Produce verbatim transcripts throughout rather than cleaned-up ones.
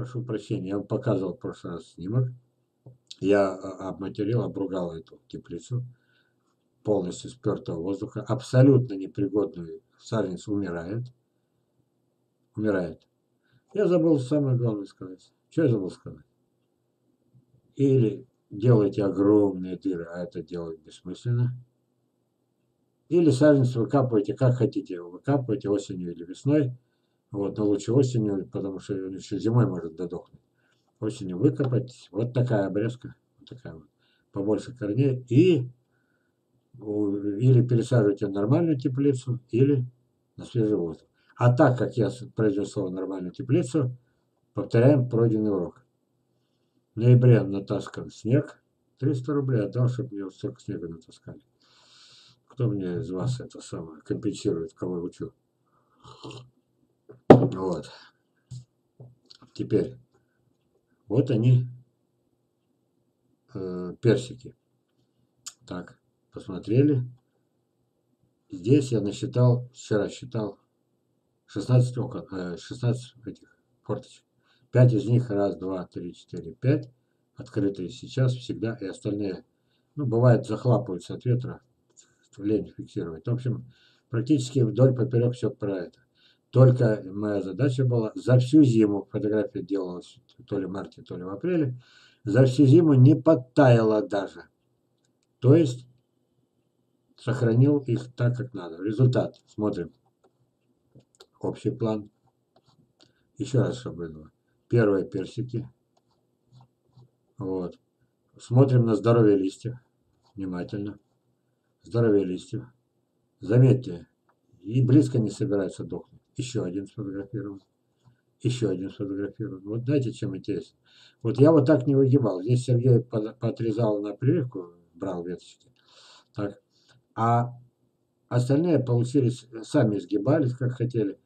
прошу прощения, я вам показывал в прошлый раз снимок. Я обматерил, обругал эту теплицу, полностью спертого воздуха, абсолютно непригодную. Саженец умирает. Умирает. Я забыл самое главное сказать. Что я забыл сказать? Или делаете огромные дыры, а это делать бессмысленно. Или саженец выкапываете, как хотите его выкапываете, осенью или весной. Вот, но лучше осенью, потому что он еще зимой может додохнуть. Осенью выкопать. Вот такая обрезка. Вот такая вот. Побольше корней. И или пересаживайте в нормальную теплицу, или на свежий воздух. А так как я произнес слово нормальную теплицу, повторяем пройденный урок. В ноябре натаскан снег. триста рублей отдал, чтобы мне столько снега натаскали. Кто мне из вас это самое компенсирует, кого я учу? Вот. Теперь. Вот они. Э, персики. Так. Посмотрели. Здесь я насчитал, вчера считал, шестнадцать окон, шестнадцать этих форточек. пять из них, раз, два, три, четыре, пять, открытые сейчас всегда, и остальные, ну, бывает, захлапываются от ветра, лень фиксировать. В общем, практически вдоль поперек все про это. Только моя задача была за всю зиму, фотография делалась то ли в марте, то ли в апреле, за всю зиму не подтаяла даже. То есть сохранил их так, как надо. Результат. Смотрим. Общий план. Еще раз, чтобы было. Первые персики. Вот. Смотрим на здоровье листьев. Внимательно. Здоровье листьев. Заметьте, и близко не собираются дохнуть. Еще один сфотографирован. Еще один сфотографирован. Вот знаете, чем интересно. Вот я вот так не выгибал. Здесь Сергей подрезал на прививку, брал веточки. Так. А остальные получились, сами сгибались, как хотели.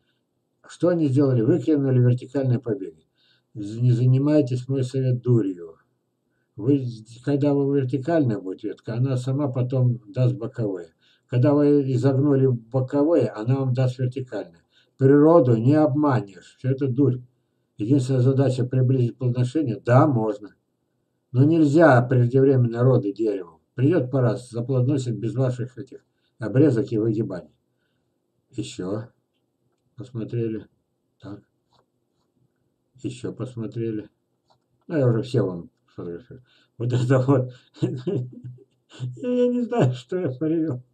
Что они сделали? Выкинули вертикальные побеги. Не занимайтесь, мой совет, дурью. Вы, когда вы вертикальная будет ветка, она сама потом даст боковые. Когда вы изогнули боковые, она вам даст вертикальные. Природу не обманешь. Все это дурь. Единственная задача приблизить плодоношение. Да, можно. Но нельзя преждевременно роды дереву. Придет пора, заплодоносит без ваших этих обрезок и выгибаний. Еще посмотрели. Так. Еще посмотрели. Ну, я уже все вам фотографирую. Вот это вот. Я не знаю, что я поревел.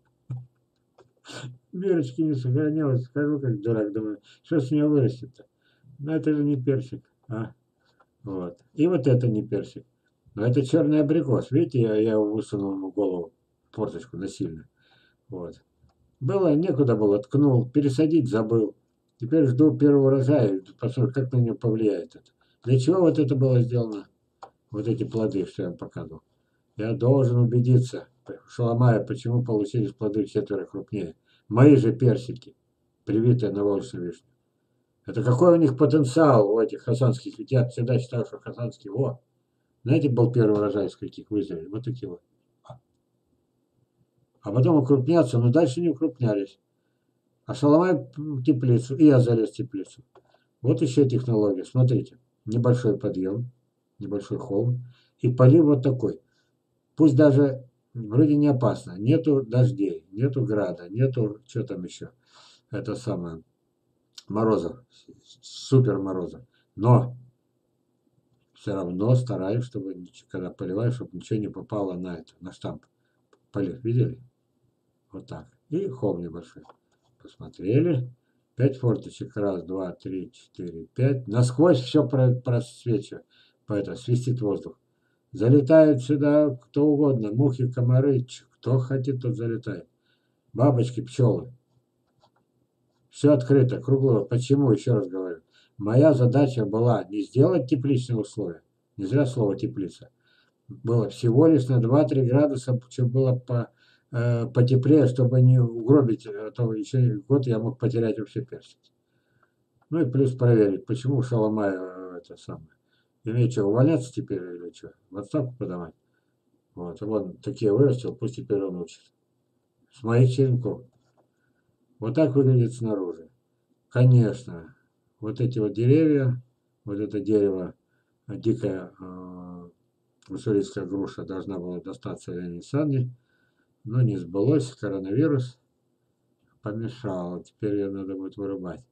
Бирочки не сохранилось. Скажу, как дурак, думаю, что с нее вырастет-то? Но это же не персик. А? Вот. И вот это не персик. Но это черный абрикос. Видите, я, я высунул ему голову, форточку насильно. Вот. Было, некуда было, ткнул, пересадить забыл. Теперь жду первого урожая, посмотрю, как на него повлияет это. Для чего вот это было сделано? Вот эти плоды, что я вам показывал. Я должен убедиться, что ломая, почему получились плоды в четверо крупнее. Мои же персики, привитые на волчью вишню. Это какой у них потенциал у этих хасанских? Ведь я всегда считал, что хасанские, во! Знаете, был первый урожай, из каких вызрели? Вот такие вот. А потом укрупняться, но дальше не укрупнялись. А шаломай теплицу, и я залез в теплицу. Вот еще технология. Смотрите, небольшой подъем, небольшой холм. И полив вот такой. Пусть даже вроде не опасно. Нету дождей, нету града, нету, что там еще, это самое, морозов, супер морозов. Но все равно стараюсь, чтобы, когда поливаю, чтобы ничего не попало на это, на штамп. Полив, видели? Вот так. И холм небольшой. Посмотрели. Пять форточек. Раз, два, три, четыре, пять. Насквозь все просвечивает. Поэтому свистит воздух. Залетают сюда кто угодно. Мухи, комары. Кто хотит, тот залетает. Бабочки, пчелы. Все открыто, круглое. Почему? Еще раз говорю. Моя задача была не сделать тепличные условия, не зря слово теплица, было всего лишь на два-три градуса, чтобы было по, э, потеплее, чтобы не угробить, а то еще год я мог потерять вообще персики. Ну и плюс проверить, почему шаломаю это самое. И мне что, увольняться теперь или что? В отставку подавать? Вот, вон такие вырастил, пусть теперь он учит. С моих черенков. Вот так выглядит снаружи. Конечно. Вот эти вот деревья, вот это дерево, дикая э, уссурийская груша, должна была достаться Леониду Санди, но не сбылось, коронавирус помешал, теперь ее надо будет вырубать.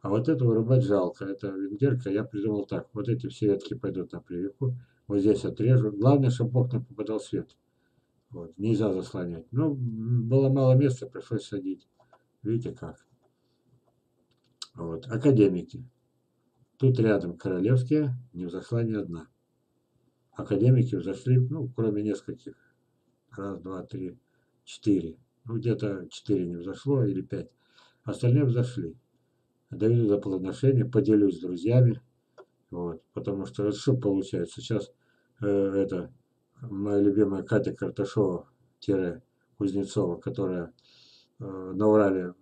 А вот это вырубать жалко, это венгерка, я придумал так, вот эти все ветки пойдут на прививку, вот здесь отрежу, главное, чтобы в окна попадал свет, вот, нельзя заслонять, но было мало места, пришлось садить, видите как. Вот, академики, тут рядом королевские, не взошла ни одна, академики взошли, ну, кроме нескольких, раз, два, три, четыре, ну, где-то четыре не взошло или пять, остальные взошли. Доведу до плодоношения, поделюсь с друзьями, вот, потому что это что получается, сейчас э, это моя любимая Катя Карташова-Кузнецова, которая э, на Урале э,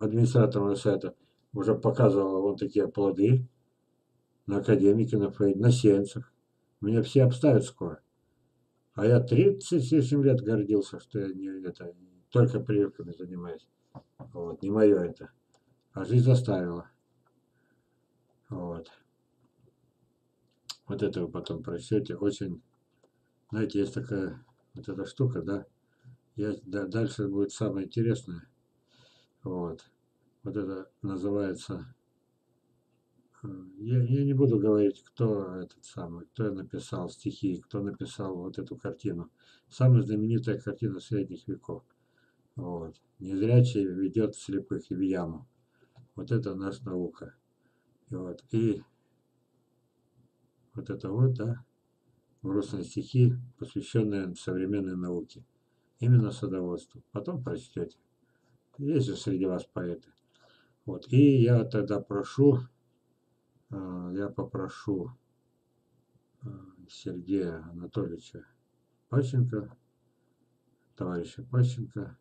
администратором сайта уже показывала вот такие плоды на академике, на, на сеянцах, меня все обставят скоро, а я тридцать семь лет гордился, что я не, это, только прививками занимаюсь, вот, не мое это. А жизнь заставила. Вот. Вот это вы потом прочтете. Очень, знаете, есть такая вот эта штука, да? Я, да, дальше будет самое интересное. Вот. Вот это называется... Я, я не буду говорить, кто этот самый, кто написал стихи, кто написал вот эту картину. Самая знаменитая картина средних веков. Вот. Незрячий ведет слепых в яму. Вот это наша наука. И вот, и вот это вот, да, грустные стихи, посвященные современной науке. Именно садоводству. Потом прочтете. Есть же среди вас поэты. Вот, и я тогда прошу, я попрошу Сергея Анатольевича Пащенко, товарища Пащенко,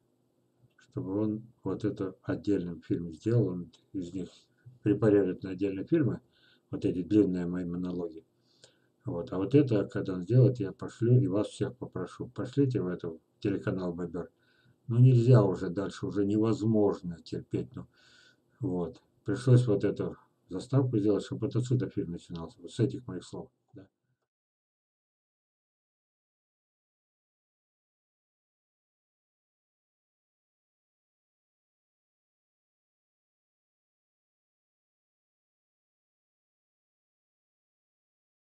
чтобы он вот это отдельным фильм сделал, он из них препарирует на отдельные фильмы, вот эти длинные мои монологи. Вот. А вот это, когда он сделает, я пошлю и вас всех попрошу. Пошлите в этот телеканал Бобер. Ну нельзя уже дальше, уже невозможно терпеть. Ну, вот. Пришлось вот эту заставку сделать, чтобы вот отсюда фильм начинался, вот с этих моих слов. Да.